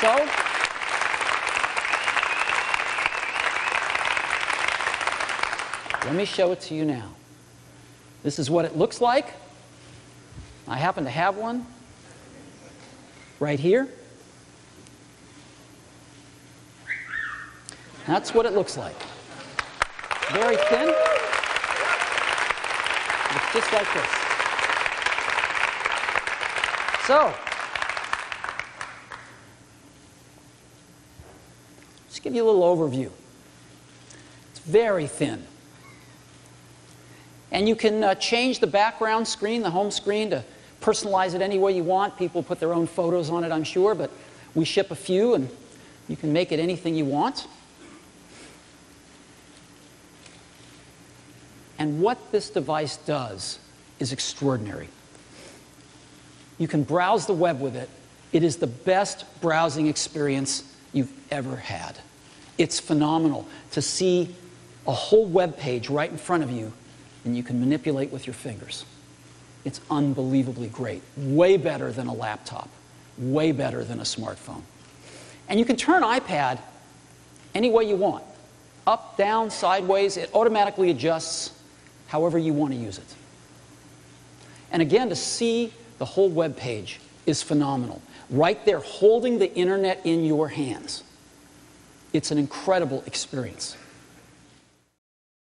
So, let me show it to you now. This is what it looks like. I happen to have one right here. That's what it looks like. Very thin. It's just like this. So, just give you a little overview. It's very thin. And you can change the background screen, the home screen, to personalize it any way you want. People put their own photos on it, I'm sure, but we ship a few, and you can make it anything you want. And what this device does is extraordinary. You can browse the web with it. It is the best browsing experience you've ever had. It's phenomenal to see a whole web page right in front of you, and you can manipulate with your fingers. It's unbelievably great. Way better than a laptop. Way better than a smartphone. And you can turn iPad any way you want. Up, down, sideways. It automatically adjusts however you want to use it. And again, to see the whole web page is phenomenal. Right there, holding the internet in your hands. It's an incredible experience.